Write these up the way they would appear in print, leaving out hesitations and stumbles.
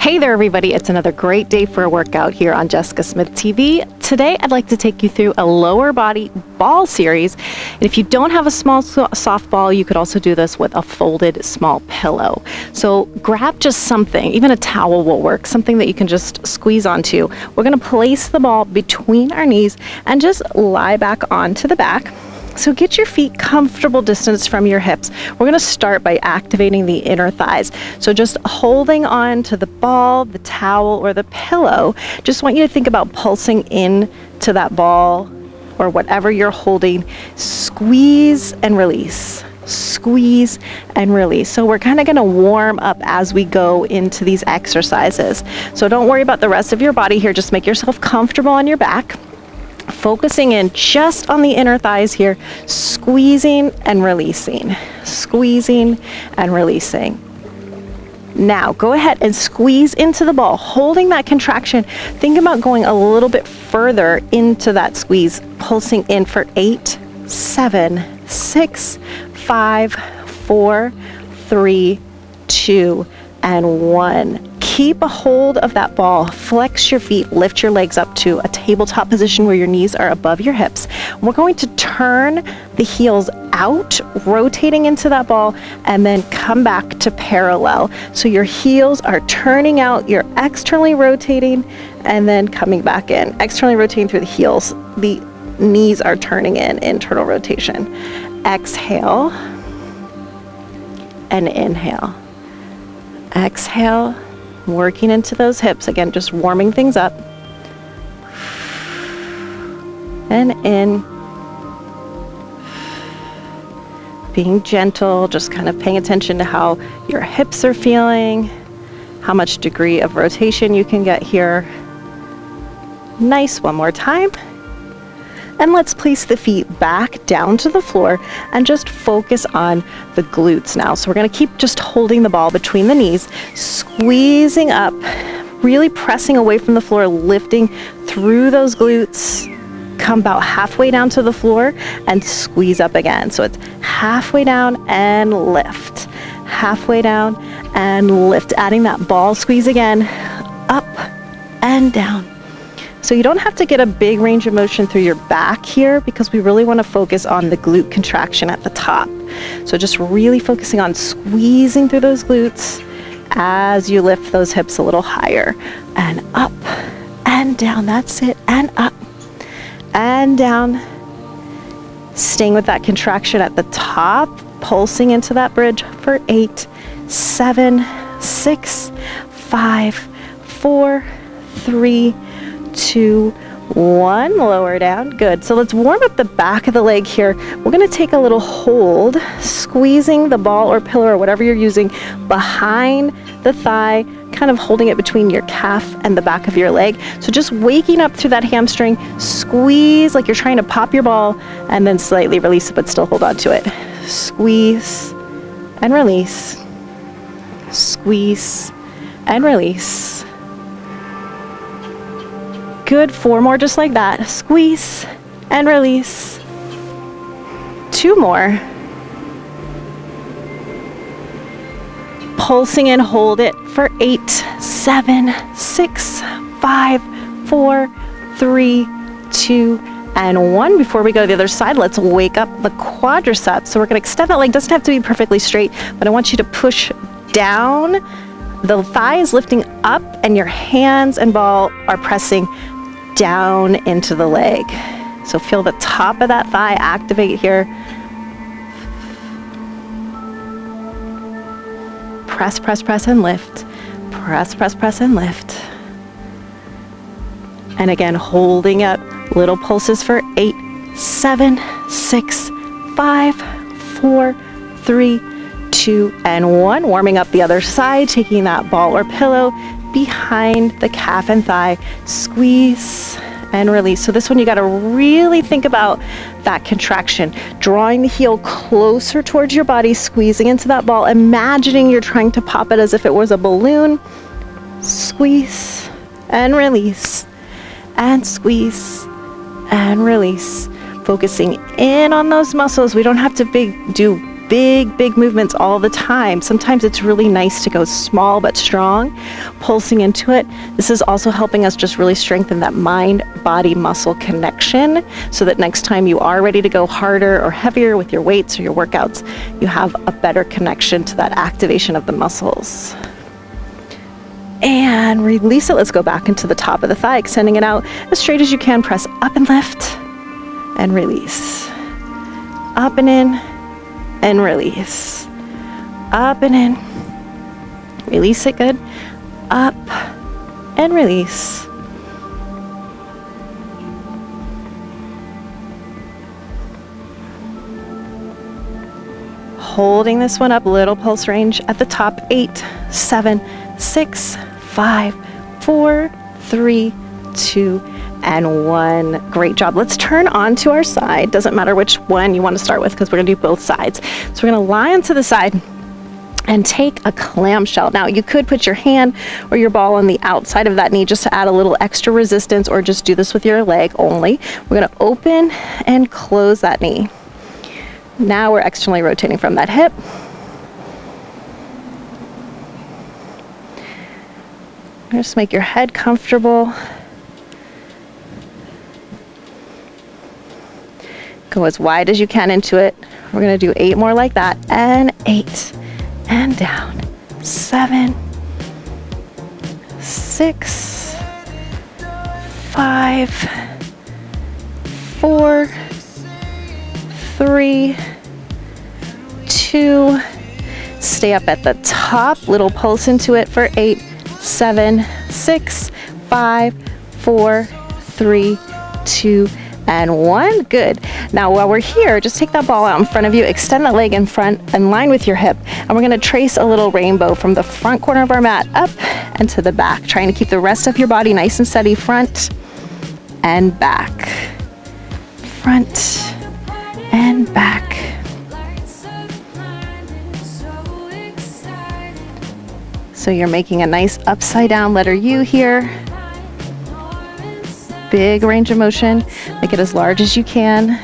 Hey there everybody, it's another great day for a workout here on Jessica Smith TV. Today I'd like to take you through a lower body ball series. And if you don't have a small softball, you could also do this with a folded small pillow. So grab just something, even a towel will work, something that you can just squeeze onto. We're gonna place the ball between our knees and just lie back onto the back. So get your feet comfortable distance from your hips. We're gonna start by activating the inner thighs. So just holding on to the ball, the towel, or the pillow. Just want you to think about pulsing in to that ball or whatever you're holding. Squeeze and release. Squeeze and release. So we're kind of going to warm up as we go into these exercises. So don't worry about the rest of your body here. Just make yourself comfortable on your back. Focusing in just on the inner thighs here, squeezing and releasing, squeezing and releasing. Now go ahead and squeeze into the ball, holding that contraction. Think about going a little bit further into that squeeze, pulsing in for 8, 7, 6, 5, 4, 3, 2, and 1. Keep a hold of that ball, flex your feet, lift your legs up to a tabletop position where your knees are above your hips. We're going to turn the heels out, rotating into that ball, and then come back to parallel. So your heels are turning out, you're externally rotating, and then coming back in. Externally rotating through the heels, the knees are turning in, internal rotation. Exhale, and inhale. Exhale. Working into those hips again, just warming things up, and in, being gentle, just kind of paying attention to how your hips are feeling, how much degree of rotation you can get here. Nice. One more time, and let's place the feet back down to the floor and just focus on the glutes now. So we're going to keep just holding the ball between the knees, squeezing up, really pressing away from the floor, lifting through those glutes. Come about halfway down to the floor and squeeze up again. So it's halfway down and lift, halfway down and lift, adding that ball squeeze again, up and down. So you don't have to get a big range of motion through your back here, because we really want to focus on the glute contraction at the top. So just really focusing on squeezing through those glutes as you lift those hips a little higher, and up and down. That's it. And up and down. Staying with that contraction at the top, pulsing into that bridge for 8, 7, 6, 5, 4, 3, 2, 1, lower down. Good. So let's warm up the back of the leg here. We're going to take a little hold, squeezing the ball or pillow or whatever you're using behind the thigh, kind of holding it between your calf and the back of your leg. So just waking up through that hamstring, squeeze like you're trying to pop your ball, and then slightly release it, but still hold on to it. Squeeze and release. Squeeze and release. Good. 4 more just like that. Squeeze and release. 2 more. Pulsing in, hold it for 8, 7, 6, 5, 4, 3, 2, and 1. Before we go to the other side, let's wake up the quadriceps. So we're going to extend that leg. Doesn't have to be perfectly straight, but I want you to push down. The thigh is lifting up, and your hands and ball are pressing down into the leg. So feel the top of that thigh activate here. Press, press, press, and lift. Press, press, press, and lift. And again, holding up little pulses for 8, 7, 6, 5, 4, 3, 2, and 1. Warming up the other side, taking that ball or pillow behind the calf and thigh, squeeze and release. So this one, you got to really think about that contraction, drawing the heel closer towards your body, squeezing into that ball, imagining you're trying to pop it as if it was a balloon. Squeeze and release, and squeeze and release. Focusing in on those muscles. We don't have to do big movements all the time. Sometimes it's really nice to go small but strong, pulsing into it. This is also helping us just really strengthen that mind-body muscle connection, so that next time you are ready to go harder or heavier with your weights or your workouts, you have a better connection to that activation of the muscles. And release it. Let's go back into the top of the thigh, extending it out as straight as you can. Press up and lift and release. Up and in and release. Up and in. Release it good. Up and release. Holding this one up, little pulse range at the top. 8, 7, 6, 5, 4, 3, 2, and 1. Great job. Let's turn onto our side. Doesn't matter which one you want to start with, because we're going to do both sides. So we're going to lie onto the side and take a clamshell. Now you could put your hand or your ball on the outside of that knee just to add a little extra resistance, or just do this with your leg only. We're going to open and close that knee. Now we're externally rotating from that hip. Just make your head comfortable. Go as wide as you can into it. We're gonna do 8 more like that, and 8, and down. 7, 6, 5, 4, 3, 2. Stay up at the top, little pulse into it for 8, 7, 6, 5, 4, 3, 2, and 1. Good. Now while we're here, just take that ball out in front of you, extend that leg in front and line with your hip. And we're going to trace a little rainbow from the front corner of our mat up and to the back, trying to keep the rest of your body nice and steady, front and back. Front and back. So you're making a nice upside down letter U here. Big range of motion. Make it as large as you can.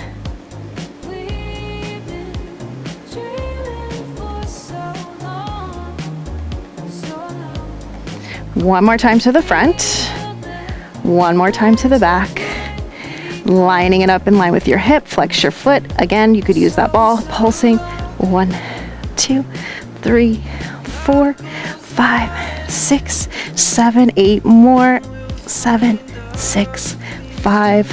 One more time to the front. One more time to the back. Lining it up in line with your hip. Flex your foot. Again, you could use that ball. Pulsing. 1, 2, 3, 4, 5, 6, 7, 8 more. 7, 6, 5,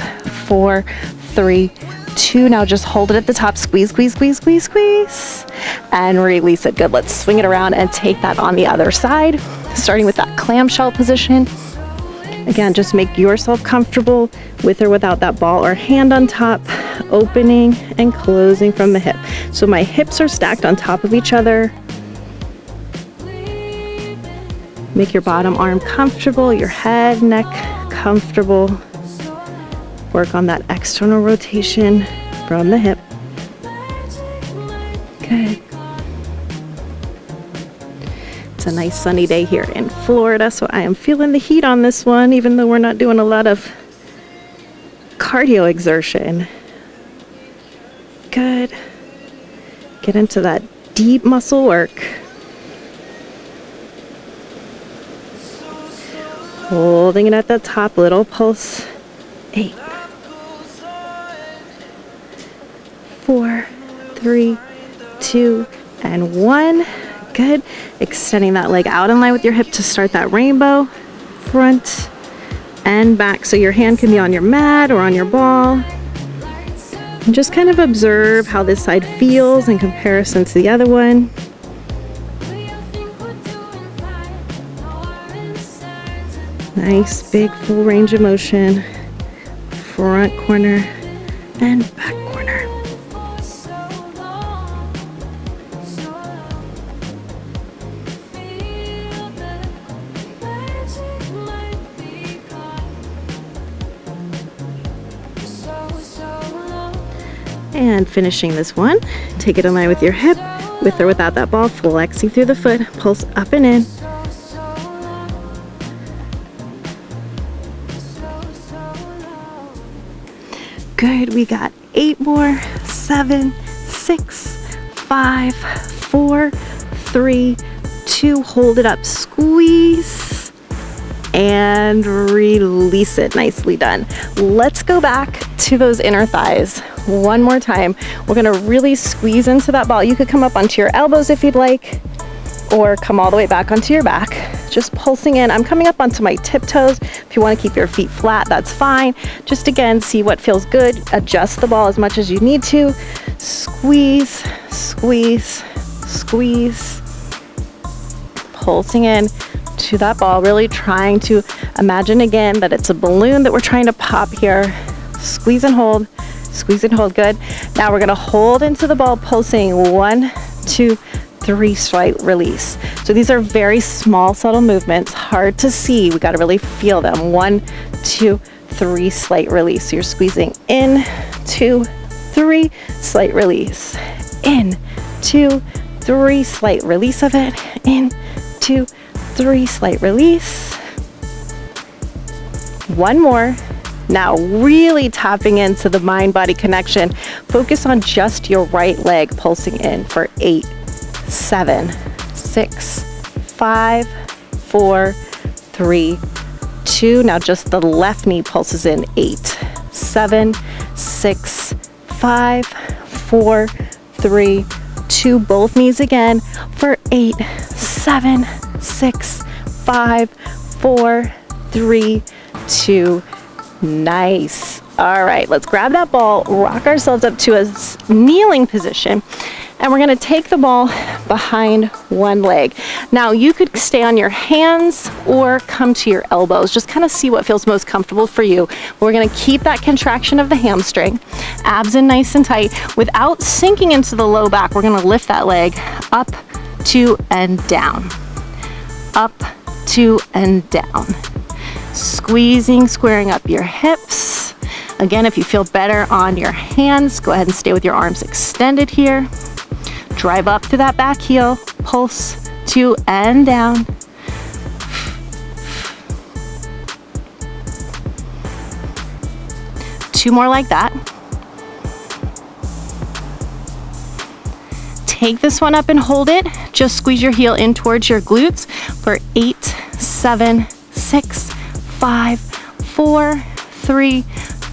4, 3, 2. Now just hold it at the top. Squeeze, squeeze, squeeze, squeeze, squeeze, and release it. Good. Let's swing it around and take that on the other side, starting with that clamshell position. Again, just make yourself comfortable with or without that ball or hand on top, opening and closing from the hip. So my hips are stacked on top of each other. Make your bottom arm comfortable, your head, neck comfortable. Work on that external rotation from the hip. Good. It's a nice sunny day here in Florida, so I am feeling the heat on this one, even though we're not doing a lot of cardio exertion. Good. Get into that deep muscle work. Holding it at the top, little pulse. 8, 4, 3, 2, and 1. Good. Extending that leg out in line with your hip to start that rainbow. Front and back. So your hand can be on your mat or on your ball. And just kind of observe how this side feels in comparison to the other one. Nice big full range of motion, front corner and back corner. And finishing this one, take it in line with your hip, with or without that ball, flexing through the foot, pulse up and in. Good, we got 8 more, 7, 6, 5, 4, 3, 2, hold it up, squeeze and release it. Nicely done. Let's go back to those inner thighs one more time. We're gonna really squeeze into that ball. You could come up onto your elbows if you'd like, or come all the way back onto your back, just pulsing in. I'm coming up onto my tiptoes. If you want to keep your feet flat, that's fine. Just again, see what feels good. Adjust the ball as much as you need to. Squeeze, squeeze, squeeze. Pulsing in to that ball, really trying to imagine again that it's a balloon that we're trying to pop here. Squeeze and hold, squeeze and hold. Good. Now we're going to hold into the ball, pulsing 1, 2, 3, slight release. So these are very small, subtle movements, hard to see. We got to really feel them. 1, 2, 3, slight release. So you're squeezing in, 2, 3, slight release, in, 2, 3, slight release of it, in, 2, 3, slight release. One more. Now really tapping into the mind-body connection. Focus on just your right leg, pulsing in for 8, 7, 6, 5, 4, 3, 2. Now just the left knee pulses in. 8, 7, 6, 5, 4, 3, 2. Both knees again for 8, 7, 6, 5, 4, 3, 2. Nice. All right, let's grab that ball, rock ourselves up to a kneeling position, and we're gonna take the ball behind one leg. Now you could stay on your hands or come to your elbows. Just kind of see what feels most comfortable for you. We're gonna keep that contraction of the hamstring, abs in nice and tight without sinking into the low back. We're gonna lift that leg up, two, and down. Up, two, and down. Squeezing, squaring up your hips. Again, if you feel better on your hands, go ahead and stay with your arms extended here. Drive up through that back heel, pulse, 2, and down. Two more like that. Take this one up and hold it. Just squeeze your heel in towards your glutes for 8, 7, 6, 5, 4, 3,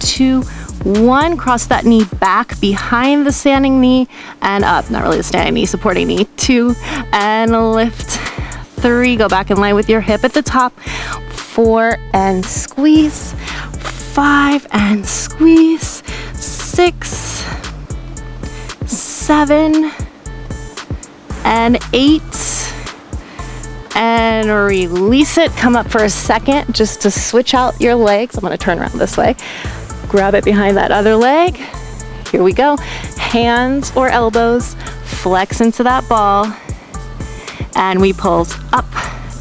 2, 1. Cross that knee back behind the standing knee and up. Not really the standing knee, supporting knee. 2, and lift. 3, go back in line with your hip at the top. 4, and squeeze. 5, and squeeze. 6, 7, and 8. And release it. Come up for a second just to switch out your legs. I'm gonna turn around this way. Grab it behind that other leg. Here we go. Hands or elbows, flex into that ball. And we pulse up,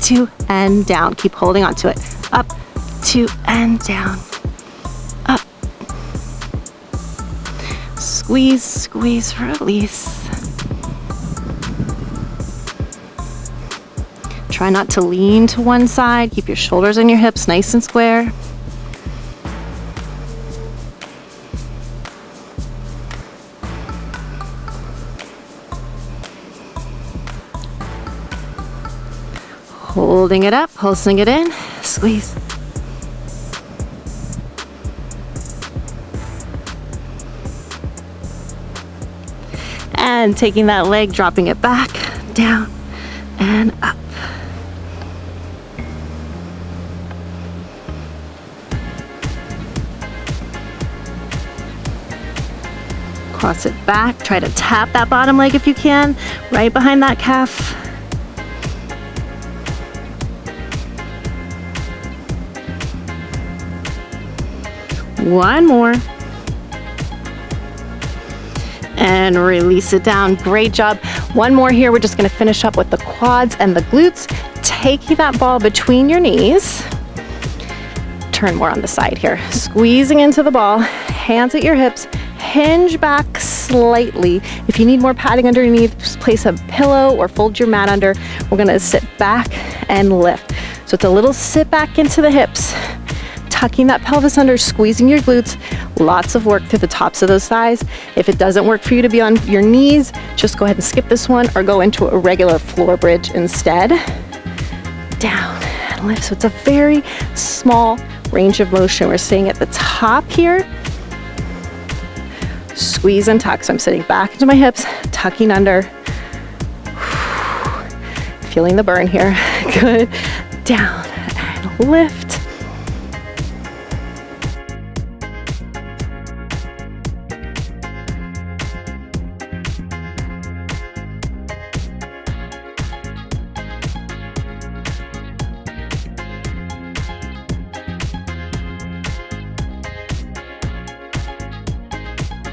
2, and down. Keep holding onto it. Up, 2, and down. Up. Squeeze, squeeze, release. Try not to lean to one side. Keep your shoulders and your hips nice and square. Holding it up, pulsing it in, squeeze. And taking that leg, dropping it back, down and up. Cross it back. Try to tap that bottom leg if you can, right behind that calf. One more. And release it down. Great job. One more here. We're just going to finish up with the quads and the glutes. Taking that ball between your knees. Turn more on the side here. Squeezing into the ball. Hands at your hips. Hinge back slightly. If you need more padding underneath, just place a pillow or fold your mat under. We're gonna sit back and lift. So it's a little sit back into the hips, tucking that pelvis under, squeezing your glutes, Lots of work through the tops of those thighs. If it doesn't work for you to be on your knees, just go ahead and skip this one or go into a regular floor bridge instead. Down and lift. So it's a very small range of motion. We're staying at the top here. Squeeze and tuck. So I'm sitting back into my hips, tucking under. Feeling the burn here. Good. Down and lift.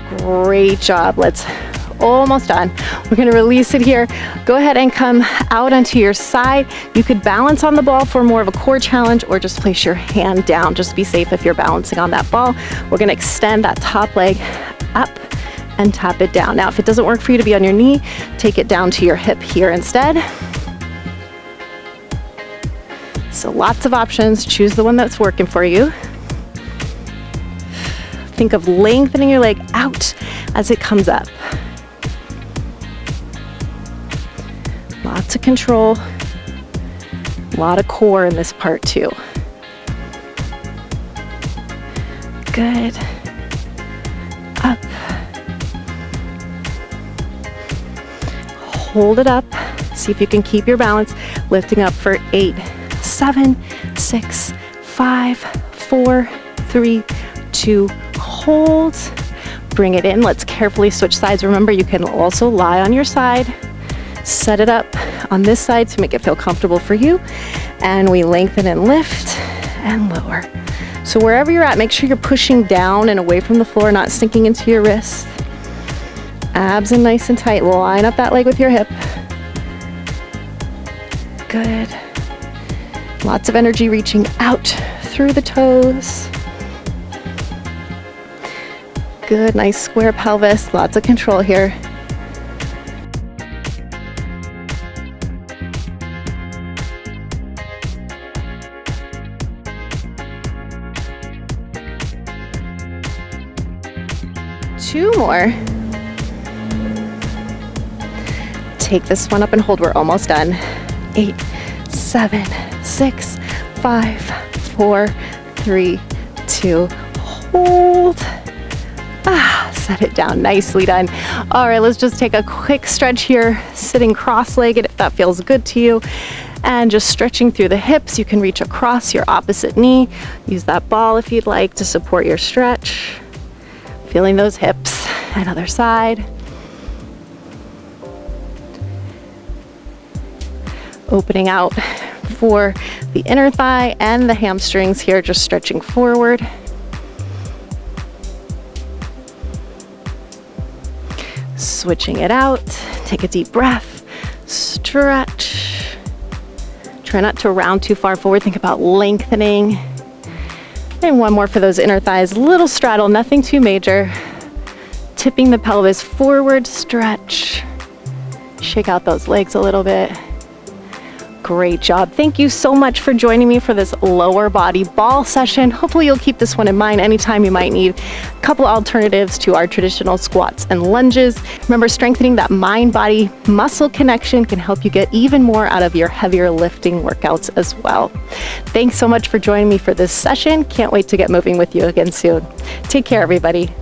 Great job. Let's almost done. We're going to release it here. Go ahead and come out onto your side. You could balance on the ball for more of a core challenge or just place your hand down. Just be safe if you're balancing on that ball. We're going to extend that top leg up and tap it down. Now, if it doesn't work for you to be on your knee, take it down to your hip here instead. So lots of options. Choose the one that's working for you. Think of lengthening your leg out as it comes up. Lots of control, a lot of core in this part too. Good. Up. Hold it up. See if you can keep your balance. Lifting up for 8, 7, 6, 5, 4, 3, 2, hold. Bring it in. Let's carefully switch sides. Remember, you can also lie on your side. Set it up on this side to make it feel comfortable for you. And we lengthen and lift and lower. So wherever you're at, make sure you're pushing down and away from the floor, not sinking into your wrist. Abs in nice and tight. Line up that leg with your hip. Good. Lots of energy reaching out through the toes. Good, nice square pelvis. Lots of control here. Two more. Take this one up and hold. We're almost done. 8, 7, 6, 5, 4, 3, 2, hold. Set it down. Nicely done. All right, let's just take a quick stretch here, sitting cross-legged if that feels good to you. And just stretching through the hips, you can reach across your opposite knee. Use that ball if you'd like to support your stretch. Feeling those hips. Another side. Opening out for the inner thigh and the hamstrings here, just stretching forward. Switching it out. Take a deep breath. Stretch. Try not to round too far forward. Think about lengthening. And one more for those inner thighs. Little straddle, nothing too major. Tipping the pelvis forward, stretch. Shake out those legs a little bit. Great job. Thank you so much for joining me for this lower body ball session. Hopefully you'll keep this one in mind anytime you might need a couple alternatives to our traditional squats and lunges. Remember, strengthening that mind-body muscle connection can help you get even more out of your heavier lifting workouts as well. Thanks so much for joining me for this session. Can't wait to get moving with you again soon. Take care, everybody.